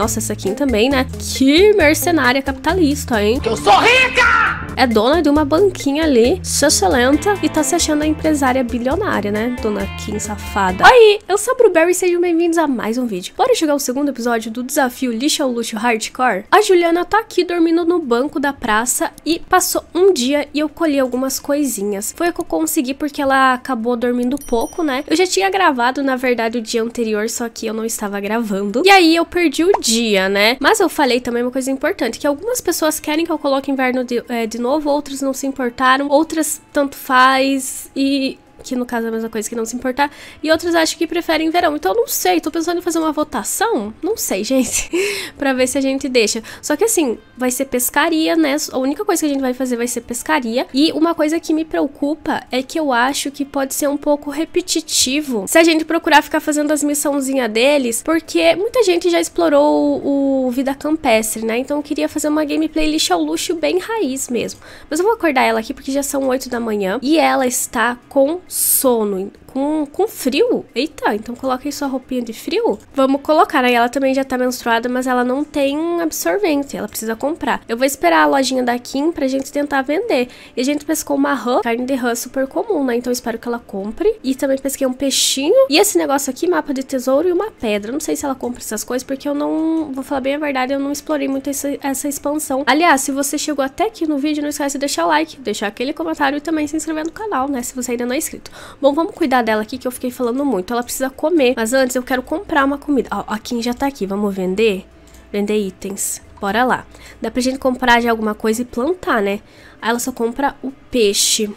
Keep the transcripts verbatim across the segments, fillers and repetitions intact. Nossa, essa aqui também, né? Que mercenária capitalista, hein? Eu sou rica! É dona de uma banquinha ali, chachelenta, e tá se achando a empresária bilionária, né? Dona Kim safada. Oi, eu sou a Bruuberry e sejam bem-vindos a mais um vídeo. Bora chegar ao segundo episódio do desafio Lixo ao Luxo Hardcore? A Juliana tá aqui dormindo no banco da praça e passou um dia e eu colhi algumas coisinhas. Foi o que eu consegui porque ela acabou dormindo pouco, né? Eu já tinha gravado, na verdade, o dia anterior, só que eu não estava gravando. E aí eu perdi o dia, né? Mas eu falei também uma coisa importante, que algumas pessoas querem que eu coloque inverno de, é, de novo, outras não se importaram, outras tanto faz e... que no caso é a mesma coisa que não se importar, e outros acham que preferem verão, então eu não sei, tô pensando em fazer uma votação, não sei, gente, pra ver se a gente deixa. Só que assim, vai ser pescaria, né, a única coisa que a gente vai fazer vai ser pescaria, e uma coisa que me preocupa é que eu acho que pode ser um pouco repetitivo, se a gente procurar ficar fazendo as missãozinhas deles, porque muita gente já explorou o, o Vida Campestre, né, então eu queria fazer uma gameplay lixo ao luxo bem raiz mesmo, mas eu vou acordar ela aqui porque já são oito da manhã, e ela está com sono, com, com frio. Eita, então coloca aí sua roupinha de frio. Vamos colocar, aí ela também já tá menstruada, mas ela não tem absorvente, ela precisa comprar. Eu vou esperar a lojinha da Kim pra gente tentar vender. E a gente pescou uma rã, carne de rã super comum, né? Então eu espero que ela compre. E também pesquei um peixinho. E esse negócio aqui, mapa de tesouro e uma pedra. Não sei se ela compra essas coisas, porque eu não... Vou falar bem a verdade, eu não explorei muito essa, essa expansão. Aliás, se você chegou até aqui no vídeo, não esquece de deixar o like, deixar aquele comentário e também se inscrever no canal, né? Se você ainda não é inscrito. Bom, vamos cuidar dela aqui que eu fiquei falando muito. Ela precisa comer, mas antes eu quero comprar uma comida. Ó, a Kim já tá aqui, vamos vender? Vender itens, bora lá. Dá pra gente comprar já alguma coisa e plantar, né? Aí ela só compra o peixe.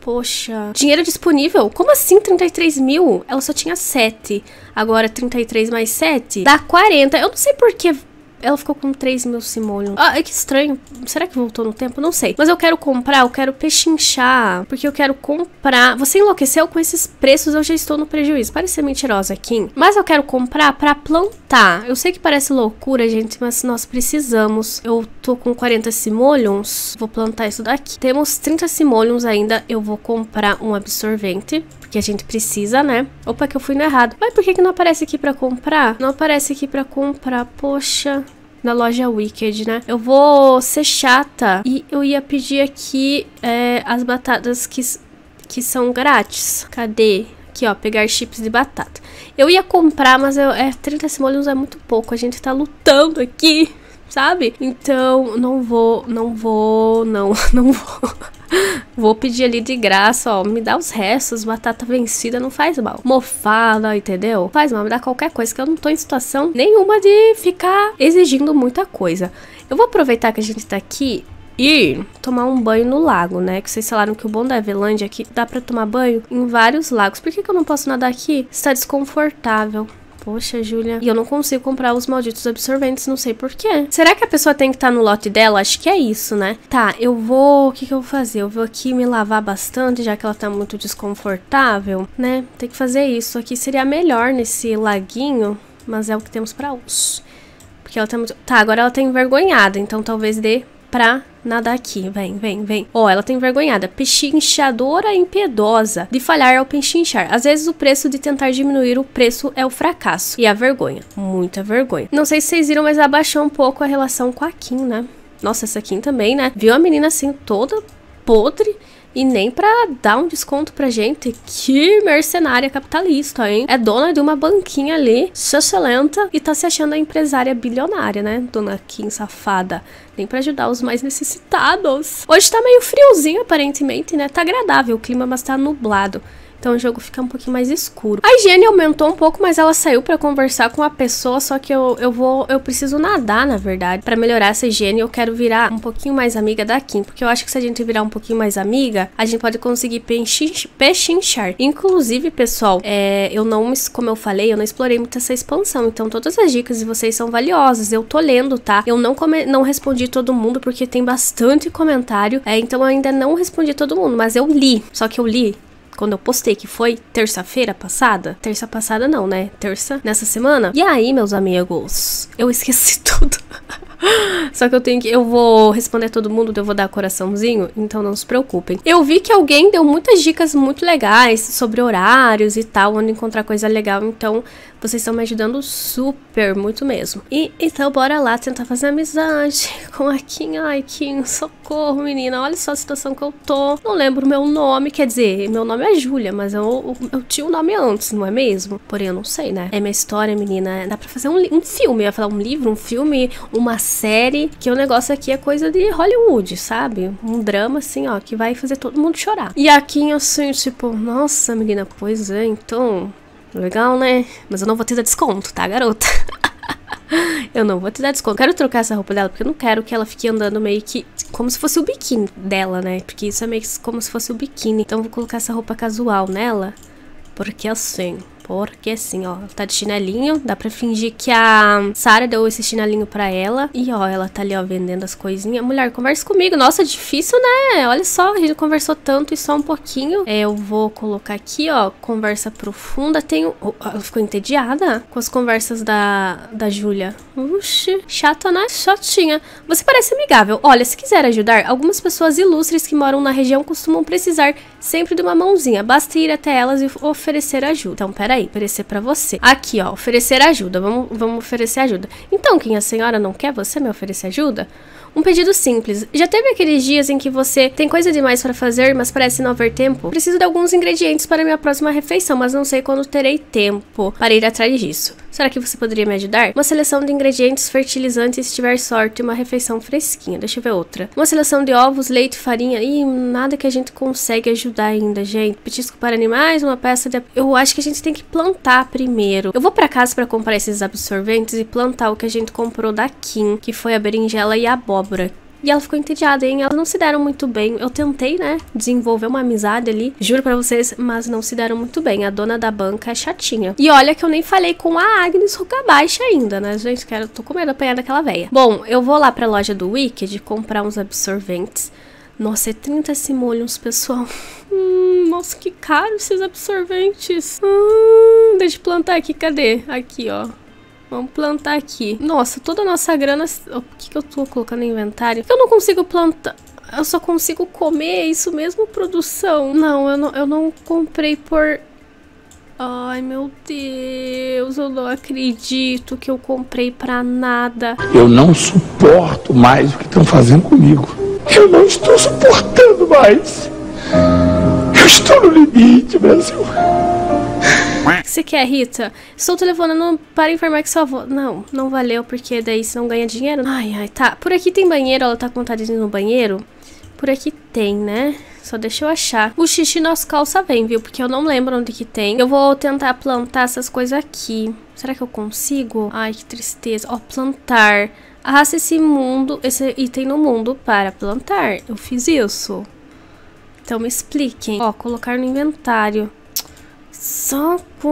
Poxa, dinheiro disponível? Como assim trinta e três mil? Ela só tinha sete, agora trinta e três mais sete dá quarenta, eu não sei por que... Ela ficou com três mil simoleons. Ah, que estranho. Será que voltou no tempo? Não sei. Mas eu quero comprar, eu quero pechinchar. Porque eu quero comprar. Você enlouqueceu com esses preços, eu já estou no prejuízo. Parece ser mentirosa, Kim. Mas eu quero comprar pra plantar. Eu sei que parece loucura, gente, mas nós precisamos. Eu tô com quarenta simoleons. Vou plantar isso daqui. Temos trinta simoleons ainda. Eu vou comprar um absorvente. Porque a gente precisa, né? Opa, que eu fui no errado. Mas por que que não aparece aqui pra comprar? Não aparece aqui pra comprar. Poxa... na loja Wicked, né? Eu vou ser chata e eu ia pedir aqui é, as batatas que, que são grátis. Cadê? Aqui, ó, pegar chips de batata. Eu ia comprar, mas eu, é, trinta simoleons é muito pouco. A gente tá lutando aqui, sabe? Então, não vou, não vou, não, não vou... Vou pedir ali de graça, ó, me dá os restos, batata vencida, não faz mal. Mofada, entendeu? Faz mal, me dá qualquer coisa, que eu não tô em situação nenhuma de ficar exigindo muita coisa. Eu vou aproveitar que a gente tá aqui e tomar um banho no lago, né? Que vocês falaram que o bom da Avelândia é que dá pra tomar banho em vários lagos. Por que que eu não posso nadar aqui? Está desconfortável. Poxa, Júlia. E eu não consigo comprar os malditos absorventes, não sei porquê. Será que a pessoa tem que estar no lote dela? Acho que é isso, né? Tá, eu vou... O que que eu vou fazer? Eu vou aqui me lavar bastante, já que ela tá muito desconfortável, né? Tem que fazer isso. Aqui seria melhor nesse laguinho, mas é o que temos pra hoje. Porque ela tá muito... Tá, agora ela tá envergonhada, então talvez dê pra... Nada aqui, vem, vem, vem. Ó, oh, ela tá envergonhada. Pechinchadora impiedosa. De falhar ao pechinchar. Às vezes o preço de tentar diminuir o preço é o fracasso. E a vergonha. Muita vergonha. Não sei se vocês viram, mas abaixou um pouco a relação com a Kim, né? Nossa, essa Kim também, né? Viu a menina assim toda podre. E nem pra dar um desconto pra gente. Que mercenária capitalista, hein? É dona de uma banquinha ali, chachelenta, e tá se achando a empresária bilionária, né? Dona Kim safada. Nem pra ajudar os mais necessitados. Hoje tá meio friozinho, aparentemente, né? Tá agradável o clima, mas tá nublado. Então o jogo fica um pouquinho mais escuro. A higiene aumentou um pouco, mas ela saiu pra conversar com a pessoa. Só que eu, eu vou... Eu preciso nadar, na verdade, pra melhorar essa higiene. Eu quero virar um pouquinho mais amiga da Kim. Porque eu acho que se a gente virar um pouquinho mais amiga, a gente pode conseguir pechinchar. Inclusive, pessoal, é, eu não... Como eu falei, eu não explorei muito essa expansão. Então todas as dicas de vocês são valiosas. Eu tô lendo, tá? Eu não, come, não respondi todo mundo, porque tem bastante comentário. É, então eu ainda não respondi todo mundo. Mas eu li. Só que eu li... quando eu postei, que foi terça-feira passada. Terça passada não, né? Terça nessa semana. E aí, meus amigos, eu esqueci tudo. Só que eu tenho que... Eu vou responder todo mundo, eu vou dar coraçãozinho, então não se preocupem. Eu vi que alguém deu muitas dicas muito legais sobre horários e tal, onde encontrar coisa legal, então Vocês estão me ajudando super, muito mesmo. E então bora lá tentar fazer amizade com a Kim. Ai, Kim, socorro, menina. Olha só a situação que eu tô. Não lembro meu nome, quer dizer, meu nome é Júlia, mas eu, eu, eu tinha um nome antes, não é mesmo? Porém, eu não sei, né? É minha história, menina. Dá pra fazer um, um filme, eu ia falar um livro, um filme, uma série, que o negócio aqui é coisa de Hollywood, sabe? Um drama, assim, ó, que vai fazer todo mundo chorar. E a Kim, assim, tipo, nossa, menina, pois é, então... Legal, né? Mas eu não vou te dar desconto, tá, garota? Eu não vou te dar desconto. Quero trocar essa roupa dela, porque eu não quero que ela fique andando meio que... como se fosse o biquíni dela, né? Porque isso é meio que como se fosse o biquíni. Então eu vou colocar essa roupa casual nela. Porque assim... Porque assim, ó, ela tá de chinelinho. Dá pra fingir que a Sarah deu esse chinelinho pra ela. E ó, ela tá ali, ó, vendendo as coisinhas. Mulher, conversa comigo. Nossa, difícil, né? Olha só, a gente conversou tanto e só um pouquinho. É, eu vou colocar aqui, ó, conversa profunda. Tenho... Oh, ela ficou entediada com as conversas da, da Júlia. Uxi, chata, né? Chatinha. Você parece amigável. Olha, se quiser ajudar, algumas pessoas ilustres que moram na região costumam precisar sempre de uma mãozinha. Basta ir até elas e oferecer ajuda. Então, peraí. Oferecer pra você. Aqui, ó, oferecer ajuda. Vamos, vamos oferecer ajuda. Então, quem a senhora não quer, você me oferecer ajuda? Um pedido simples. Já teve aqueles dias em que você tem coisa demais pra fazer, mas parece não haver tempo? Preciso de alguns ingredientes para minha próxima refeição, mas não sei quando terei tempo para ir atrás disso. Será que você poderia me ajudar? Uma seleção de ingredientes fertilizantes, se tiver sorte, e uma refeição fresquinha. Deixa eu ver outra. Uma seleção de ovos, leite, farinha. Ih, nada que a gente consegue ajudar ainda, gente. Petisco para animais, uma peça de... Eu acho que a gente tem que plantar primeiro. Eu vou pra casa pra comprar esses absorventes e plantar o que a gente comprou da Kim, que foi a berinjela e a abóbora. E ela ficou entediada, hein? Elas não se deram muito bem. Eu tentei, né, desenvolver uma amizade ali, juro pra vocês, mas não se deram muito bem. A dona da banca é chatinha. E olha que eu nem falei com a Agnes Ruga Baixa ainda, né, gente? Cara, eu tô com medo de apanhar daquela véia. Bom, eu vou lá pra loja do Wicked comprar uns absorventes. Nossa, é trinta esse molho, uns pessoal. Hum, nossa, que caro esses absorventes. Hum, deixa eu plantar aqui, cadê? Aqui, ó. Vamos plantar aqui. Nossa, toda a nossa grana... O que que eu tô colocando no inventário? Eu não consigo plantar... Eu só consigo comer, é isso mesmo, produção? Não, eu não, eu não comprei por... Ai, meu Deus, eu não acredito que eu comprei pra nada. Eu não suporto mais o que estão fazendo comigo. Eu não estou suportando mais. Eu estou no limite, Brasil. O que você quer, Rita? Estou telefonando para informar que sua avó... Não, não valeu, porque daí você não ganha dinheiro. Ai, ai, tá. Por aqui tem banheiro, ela tá com vontade de ir no banheiro. Por aqui tem, né? Só deixa eu achar. O xixi nas calças vem, viu? Porque eu não lembro onde que tem. Eu vou tentar plantar essas coisas aqui. Será que eu consigo? Ai, que tristeza. Ó, plantar. Arrasta esse mundo, esse item no mundo para plantar. Eu fiz isso. Então me expliquem. Ó, colocar no inventário. Soco.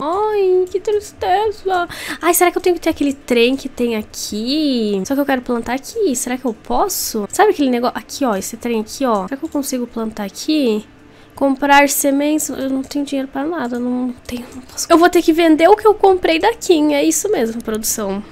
Ai, que tristeza. Ai, será que eu tenho que ter aquele trem que tem aqui? Só que eu quero plantar aqui. Será que eu posso? Sabe aquele negócio? Aqui, ó, esse trem aqui, ó. Será que eu consigo plantar aqui? Comprar sementes? Eu não tenho dinheiro para nada. Não tenho, não posso. Eu vou ter que vender o que eu comprei da Kim. É isso mesmo, produção.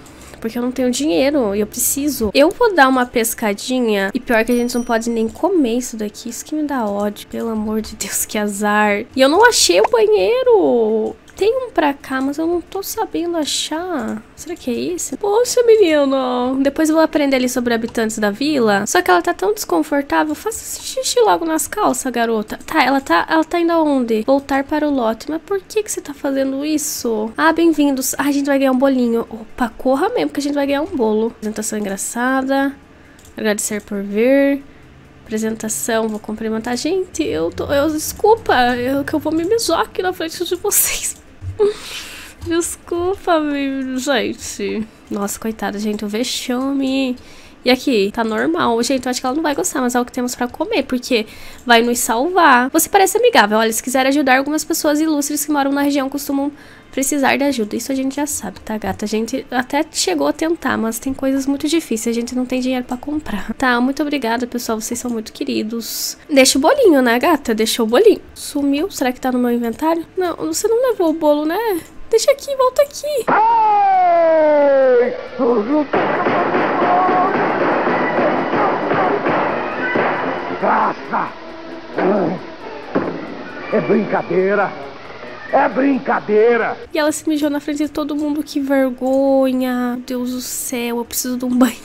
Porque eu não tenho dinheiro e eu preciso. Eu vou dar uma pescadinha. E pior que a gente não pode nem comer isso daqui. Isso que me dá ódio. Pelo amor de Deus, que azar. E eu não achei o banheiro. Tem um pra cá, mas eu não tô sabendo achar. Será que é esse? Poxa, menino. Depois eu vou aprender ali sobre habitantes da vila. Só que ela tá tão desconfortável. Faça xixi logo nas calças, garota. Tá, ela tá, ela tá indo aonde? Voltar para o lote. Mas por que que você tá fazendo isso? Ah, bem-vindos. Ah, a gente vai ganhar um bolinho. Opa, corra mesmo, que a gente vai ganhar um bolo. Apresentação engraçada. Agradecer por vir. Apresentação, vou cumprimentar. Gente, eu tô... Eu, desculpa, eu, que eu vou me mijar aqui na frente de vocês. Desculpa, gente. Nossa, coitada, gente, o vexame. E aqui, tá normal. Gente, eu acho que ela não vai gostar, mas é o que temos pra comer, porque vai nos salvar. Você parece amigável. Olha, se quiser ajudar, algumas pessoas ilustres que moram na região costumam precisar de ajuda. Isso a gente já sabe, tá, gata? A gente até chegou a tentar, mas tem coisas muito difíceis. A gente não tem dinheiro pra comprar. Tá, muito obrigada, pessoal. Vocês são muito queridos. Deixa o bolinho, né, gata? Deixa o bolinho. Sumiu? Será que tá no meu inventário? Não, você não levou o bolo, né? Deixa aqui, volta aqui. Ai, graça! É brincadeira! É brincadeira! E ela se mijou na frente de todo mundo, que vergonha! Deus do céu, eu preciso de um banheiro.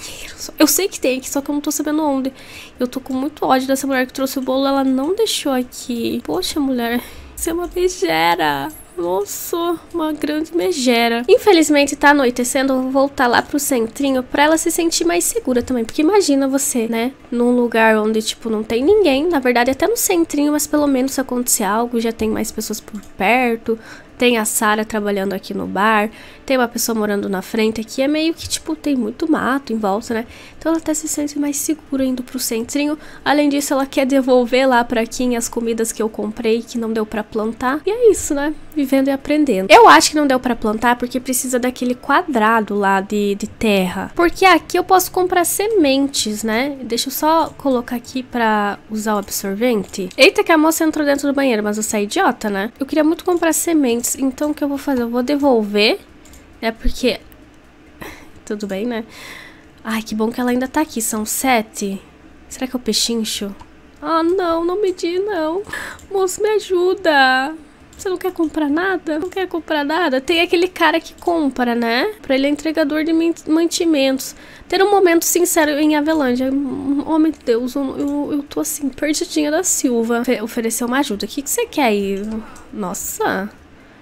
Eu sei que tem aqui, só que eu não tô sabendo onde. Eu tô com muito ódio dessa mulher que trouxe o bolo, ela não deixou aqui. Poxa, mulher, você é uma megera. Nossa, uma grande megera. Infelizmente tá anoitecendo, eu vou voltar lá pro centrinho pra ela se sentir mais segura também. Porque imagina você, né, num lugar onde, tipo, não tem ninguém. Na verdade, até no centrinho, mas pelo menos se acontecer algo, já tem mais pessoas por perto. Tem a Sara trabalhando aqui no bar, tem uma pessoa morando na frente aqui, é meio que, tipo, tem muito mato em volta, né? Então ela até se sente mais segura indo pro centrinho. Além disso, ela quer devolver lá pra quem as comidas que eu comprei, que não deu pra plantar. E é isso, né? Vivendo e aprendendo. Eu acho que não deu pra plantar porque precisa daquele quadrado lá de, de terra. Porque aqui eu posso comprar sementes, né? Deixa eu só colocar aqui pra usar o absorvente. Eita, que a moça entrou dentro do banheiro, mas eu saí idiota, né? Eu queria muito comprar sementes. Então o que eu vou fazer? Eu vou devolver. É porque... Tudo bem, né? Ai, que bom que ela ainda tá aqui. São sete. Será que eu pechincho? Ah, não. Não medi, não. Moço, me ajuda. Você não quer comprar nada? Não quer comprar nada? Tem aquele cara que compra, né? Pra ele é entregador de mantimentos. Ter um momento sincero em Avelândia. Oh, meu Deus. Eu, eu, eu tô assim, perdidinha da Silva. Fe- ofereceu uma ajuda. O que, que você quer aí? Nossa...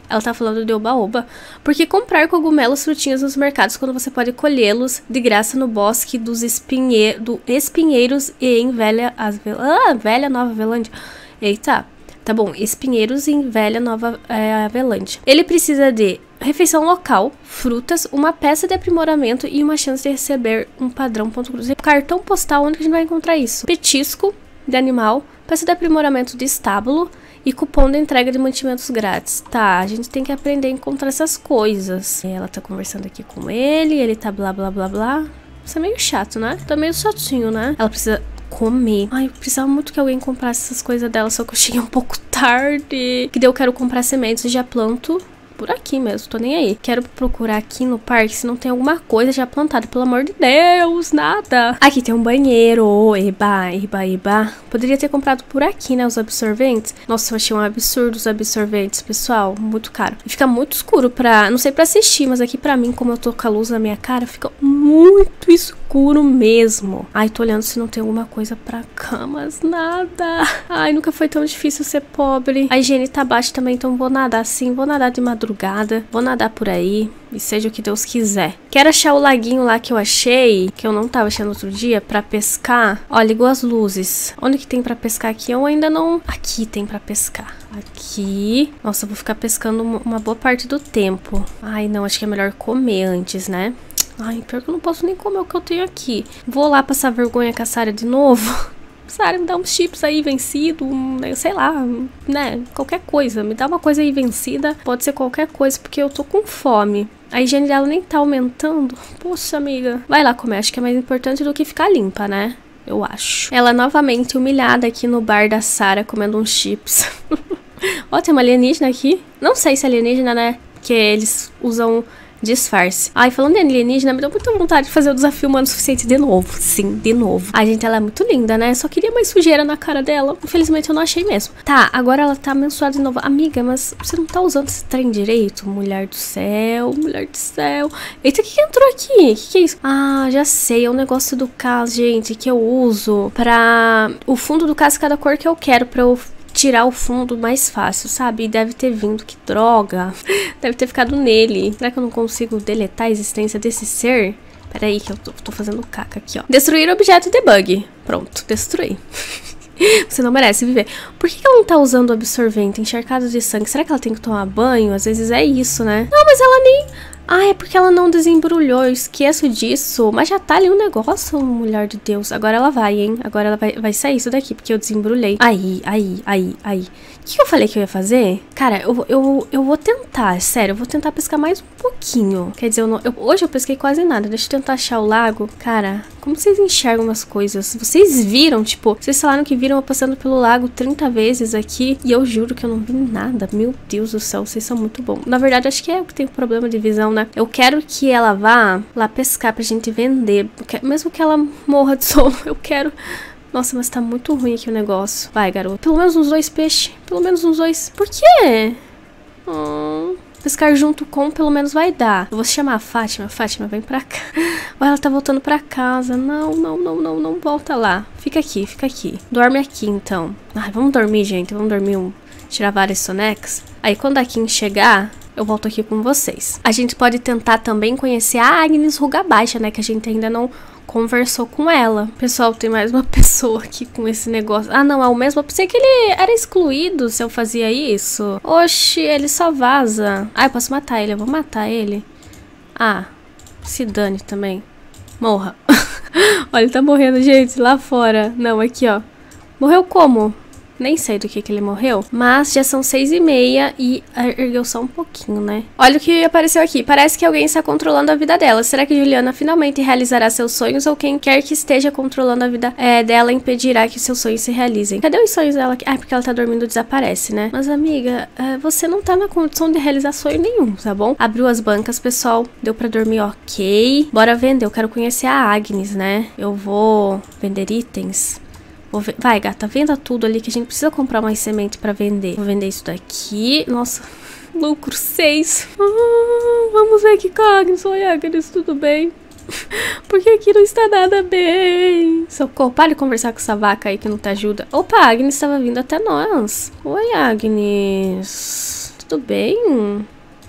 Ela tá falando de oba-oba. Porque comprar cogumelos, frutinhas nos mercados quando você pode colhê-los de graça no bosque dos espinhe do espinheiros e em velha... As, ah, Velha Nova Avelândia. Eita. Tá bom. Espinheiros em Velha Nova é, Avelândia. Ele precisa de refeição local, frutas, uma peça de aprimoramento e uma chance de receber um padrão ponto cruzeiro. Cartão postal, onde que a gente vai encontrar isso? Petisco de animal, peça de aprimoramento de estábulo e cupom de entrega de mantimentos grátis. Tá, a gente tem que aprender a encontrar essas coisas. Ela tá conversando aqui com ele, ele tá blá blá blá blá. Isso é meio chato, né? Tá meio chatinho, né? Ela precisa comer. Ai, eu precisava muito que alguém comprasse essas coisas dela, só que eu cheguei um pouco tarde. Que daí eu quero comprar sementes e já planto por aqui mesmo, tô nem aí. Quero procurar aqui no parque se não tem alguma coisa já plantada. Pelo amor de Deus, nada. Aqui tem um banheiro. Eba, eba, eba. Poderia ter comprado por aqui, né, os absorventes. Nossa, eu achei um absurdo os absorventes, pessoal. Muito caro. E fica muito escuro pra... Não sei pra assistir, mas aqui pra mim, como eu tô com a luz na minha cara, fica muito escuro mesmo. Ai, tô olhando se não tem alguma coisa pra cá, mas nada. Ai, nunca foi tão difícil ser pobre. A higiene tá baixa também, então vou nadar sim. Vou nadar de madrugada. Madrugada, vou nadar por aí e seja o que Deus quiser. Quero achar o laguinho lá que eu achei, que eu não tava achando outro dia, pra pescar. Ó, ligou as luzes. Onde que tem pra pescar aqui? Eu ainda não... Aqui tem pra pescar. Aqui... Nossa, eu vou ficar pescando uma boa parte do tempo. Ai, não, acho que é melhor comer antes, né? Ai, pior que eu não posso nem comer o que eu tenho aqui. Vou lá passar vergonha com a Sara de novo. Sara, me dá uns chips aí vencido, sei lá, né, qualquer coisa. Me dá uma coisa aí vencida, pode ser qualquer coisa, porque eu tô com fome. A higiene dela nem tá aumentando. Poxa, amiga. Vai lá comer, acho que é mais importante do que ficar limpa, né? Eu acho. Ela novamente humilhada aqui no bar da Sara, comendo uns chips. Ó, tem uma alienígena aqui. Não sei se é alienígena, né, que eles usam... disfarce. Ai, falando de alienígena, me deu muita vontade de fazer o desafio humano suficiente de novo. Sim, de novo. Ai, gente, ela é muito linda, né? Só queria mais sujeira na cara dela. Infelizmente, eu não achei mesmo. Tá, agora ela tá menstruada de novo. Amiga, mas você não tá usando esse trem direito? Mulher do céu, mulher do céu. Eita, o que que entrou aqui? O que que é isso? Ah, já sei. É um negócio do caso, gente, que eu uso pra... O fundo do caso, cada cor que eu quero pra eu... tirar o fundo mais fácil, sabe? E deve ter vindo, que droga. Deve ter ficado nele. Será que eu não consigo deletar a existência desse ser? Peraí que eu tô, tô fazendo caca aqui, ó. Destruir objeto debug. Pronto, destruí. Você não merece viver. Por que ela não tá usando absorvente encharcado de sangue? Será que ela tem que tomar banho? Às vezes é isso, né? Não, mas ela nem... Ah, é porque ela não desembrulhou, eu esqueço disso. Mas já tá ali um negócio, mulher de Deus. Agora ela vai, hein? Agora ela vai, vai sair isso daqui, porque eu desembrulhei. Aí, aí, aí, aí. O que eu falei que eu ia fazer? Cara, eu, eu, eu vou tentar, sério. Eu vou tentar pescar mais um pouquinho. Quer dizer, eu não, eu, hoje eu pesquei quase nada. Deixa eu tentar achar o lago. Cara, como vocês enxergam as coisas? Vocês viram, tipo... Vocês falaram que viram eu passando pelo lago trinta vezes aqui. E eu juro que eu não vi nada. Meu Deus do céu, vocês são muito bons. Na verdade, acho que é eu que tenho problema de visão. Eu quero que ela vá lá pescar pra gente vender. Mesmo que ela morra de sono, eu quero... Nossa, mas tá muito ruim aqui o negócio. Vai, garoto. Pelo menos uns dois peixes. Pelo menos uns dois. Por quê? Oh. Pescar junto com, pelo menos vai dar. Eu vou chamar a Fátima. Fátima, vem pra cá. Ou ela tá voltando pra casa. Não, não, não, não, não volta lá. Fica aqui, fica aqui. Dorme aqui, então. Ai, vamos dormir, gente. Vamos dormir um... Tirar várias sonecas. Aí, quando a Kim chegar... eu volto aqui com vocês. A gente pode tentar também conhecer a Agnes Ruga Baixa, né? Que a gente ainda não conversou com ela. Pessoal, tem mais uma pessoa aqui com esse negócio. Ah, não, é o mesmo. Eu pensei que ele era excluído se eu fazia isso. Oxi, ele só vaza. Ah, eu posso matar ele. Eu vou matar ele. Ah, se dane também. Morra. Olha, ele tá morrendo, gente, lá fora. Não, aqui, ó. Morreu como? Nem sei do que que ele morreu, mas já são seis e meia e ergueu só um pouquinho, né? Olha o que apareceu aqui. Parece que alguém está controlando a vida dela. Será que Juliana finalmente realizará seus sonhos ou quem quer que esteja controlando a vida é, dela impedirá que seus sonhos se realizem? Cadê os sonhos dela? Ah, porque ela tá dormindo, desaparece, né? Mas, amiga, é, você não tá na condição de realizar sonho nenhum, tá bom? Abriu as bancas, pessoal. Deu pra dormir, ok. Bora vender. Eu quero conhecer a Agnes, né? Eu vou vender itens. Vai, gata, venda tudo ali que a gente precisa comprar mais semente pra vender. Vou vender isso daqui. Nossa, lucro seis. Ah, vamos ver que Agnes. Oi, Agnes, tudo bem? Porque aqui não está nada bem. Socorro, para de conversar com essa vaca aí que não te ajuda. Opa, a Agnes estava vindo até nós. Oi, Agnes. Tudo bem?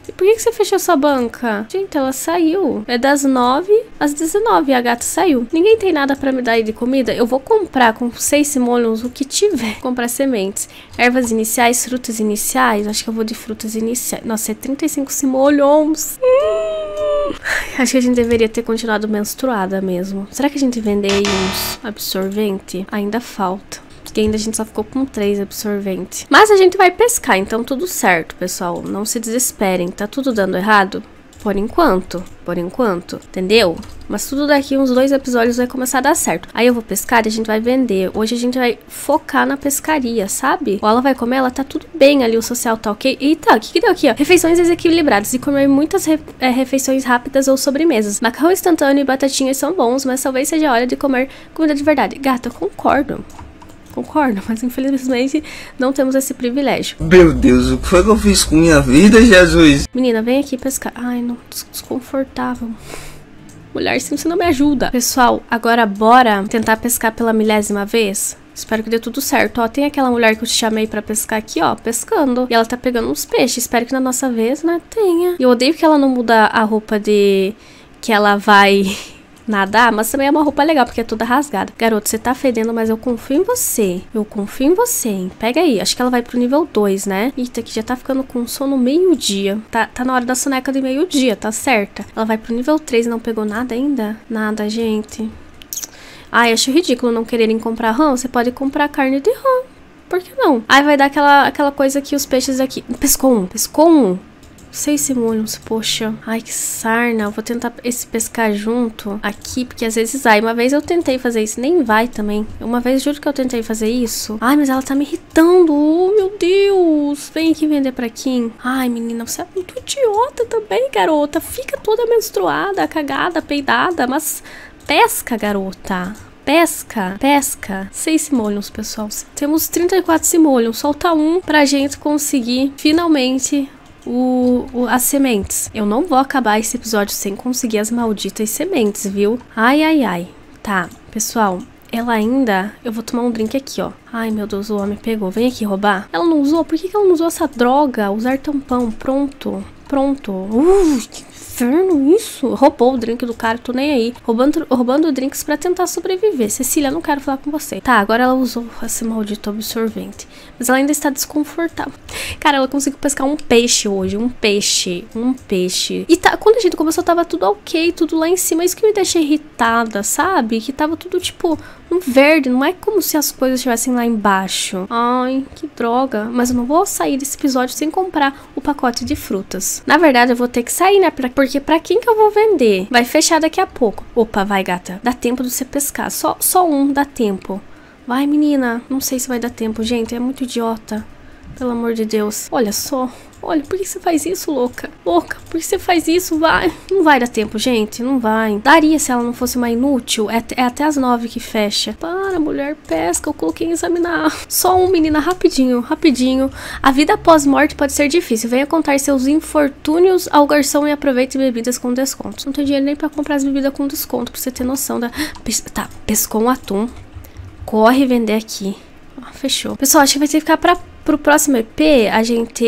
E por que você fechou sua banca? Gente, ela saiu. É das nove às dezenove. A gata saiu. Ninguém tem nada pra me dar aí de comida? Eu vou comprar com seis simoleons o que tiver. Vou comprar sementes. Ervas iniciais, frutas iniciais. Acho que eu vou de frutas iniciais. Nossa, é trinta e cinco simoleons. Hum. Acho que a gente deveria ter continuado menstruada mesmo. Será que a gente vende aí uns absorvente? Ainda falta. Que ainda a gente só ficou com três absorventes. Mas a gente vai pescar, então tudo certo, pessoal. Não se desesperem. Tá tudo dando errado? Por enquanto. Por enquanto. Entendeu? Mas tudo daqui uns dois episódios vai começar a dar certo. Aí eu vou pescar e a gente vai vender. Hoje a gente vai focar na pescaria, sabe? Ou ela vai comer, ela tá tudo bem ali, o social tá ok. Eita, o que que deu aqui, ó? Refeições desequilibradas e comer muitas re é, refeições rápidas ou sobremesas. Macarrão instantâneo e batatinhas são bons, mas talvez seja a hora de comer comida de verdade. Gata, eu concordo. Concordo, mas infelizmente não temos esse privilégio. Meu Deus, o que foi que eu fiz com minha vida, Jesus? Menina, vem aqui pescar. Ai, não, desconfortável. Mulher, você não me ajuda. Pessoal, agora bora tentar pescar pela milésima vez? Espero que dê tudo certo. Ó, tem aquela mulher que eu te chamei pra pescar aqui, ó, pescando. E ela tá pegando uns peixes. Espero que na nossa vez, né, tenha. E eu odeio que ela não muda a roupa de... que ela vai... nadar, mas também é uma roupa legal, porque é toda rasgada. Garoto, você tá fedendo, mas eu confio em você. Eu confio em você, hein? Pega aí. Acho que ela vai pro nível dois, né? Eita, que já tá ficando com sono meio-dia. Tá, tá na hora da soneca de meio-dia, tá certa. Ela vai pro nível três, não pegou nada ainda? Nada, gente. Ai, acho ridículo não quererem comprar rã. Você pode comprar carne de rã. Por que não? Ai, vai dar aquela, aquela coisa que os peixes aqui... Pescou um, pescou um. Seis simoleons, poxa. Ai, que sarna. Eu vou tentar esse pescar junto aqui, porque às vezes vai. Uma vez eu tentei fazer isso, nem vai também. Uma vez, juro que eu tentei fazer isso. Ai, mas ela tá me irritando. Oh, meu Deus. Vem aqui vender pra Kim. Ai, menina, você é muito idiota também, garota. Fica toda menstruada, cagada, peidada, mas pesca, garota. Pesca, pesca. Seis simoleons, pessoal. Temos trinta e quatro simoleons. Solta um pra gente conseguir finalmente... O, o, as sementes. Eu não vou acabar esse episódio sem conseguir as malditas sementes, viu? Ai, ai, ai. Tá, pessoal, ela ainda... Eu vou tomar um drink aqui, ó. Ai, meu Deus, o homem pegou. Vem aqui roubar. Ela não usou? Por que que ela não usou essa droga? Usar tampão. Pronto. Pronto. Uh, que inferno isso. Roubou o drink do cara, tô nem aí. Roubando, roubando drinks pra tentar sobreviver. Cecília, não quero falar com você. Tá, agora ela usou esse maldito absorvente. Mas ela ainda está desconfortável. Cara, ela conseguiu pescar um peixe hoje. Um peixe. Um peixe. E tá, quando a gente começou, tava tudo ok. Tudo lá em cima. Isso que me deixa irritada, sabe? Que tava tudo, tipo, um verde. Não é como se as coisas estivessem lá embaixo. Ai, que droga. Mas eu não vou sair desse episódio sem comprar o pacote de frutas. Na verdade, eu vou ter que sair, né? Pra, porque pra quem que eu vou vender? Vai fechar daqui a pouco. Opa, vai, gata. Dá tempo de você pescar. Só, só um dá tempo. Vai, menina. Não sei se vai dar tempo, gente. É muito idiota. Pelo amor de Deus. Olha só. Olha, por que você faz isso, louca? Louca, por que você faz isso? Vai. Não vai dar tempo, gente. Não vai. Daria se ela não fosse uma inútil. É, é até as nove que fecha. Pá. Cara, mulher pesca, eu coloquei em examinar. Só um, menina, rapidinho, rapidinho. A vida após morte pode ser difícil. Venha contar seus infortúnios ao garçom e aproveite bebidas com desconto. Não tem dinheiro nem pra comprar as bebidas com desconto, pra você ter noção da... Tá, pescou um atum. Corre vender aqui. Ah, fechou. Pessoal, acho que vai ter que ficar pra... Pro próximo E P, a gente...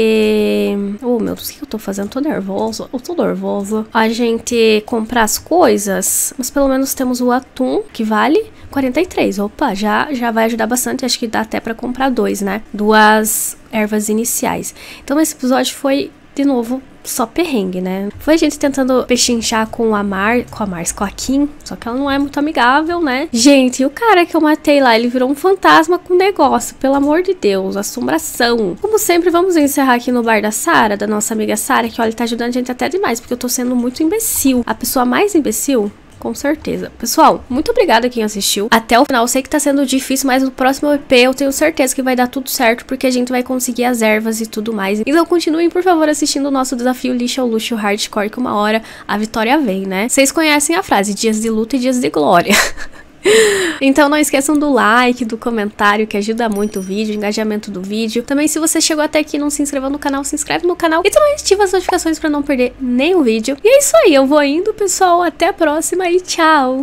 Oh, meu Deus, o que eu tô fazendo? Tô nervosa. Eu tô nervosa. A gente comprar as coisas. Mas pelo menos temos o atum, que vale quarenta e três. Opa, já, já vai ajudar bastante. Acho que dá até pra comprar dois, né? Duas ervas iniciais. Então esse episódio foi, de novo, só perrengue, né? Foi a gente tentando pechinchar com a Mar... Com a Mars, com a Kim. Só que ela não é muito amigável, né? Gente, e o cara que eu matei lá, ele virou um fantasma com negócio. Pelo amor de Deus, assombração. Como sempre, vamos encerrar aqui no bar da Sara, da nossa amiga Sara, que olha, tá ajudando a gente até demais, porque eu tô sendo muito imbecil. A pessoa mais imbecil... Com certeza. Pessoal, muito obrigada a quem assistiu. Até o final, eu sei que tá sendo difícil, mas no próximo E P eu tenho certeza que vai dar tudo certo, porque a gente vai conseguir as ervas e tudo mais. Então continuem, por favor, assistindo o nosso desafio Lixo ao Luxo Hardcore, que uma hora a vitória vem, né? Vocês conhecem a frase, dias de luta e dias de glória. Então não esqueçam do like, do comentário, que ajuda muito o vídeo, o engajamento do vídeo. Também, se você chegou até aqui e não se inscreveu no canal, se inscreve no canal e também ativa as notificações pra não perder nenhum vídeo. E é isso aí, eu vou indo, pessoal, até a próxima e tchau!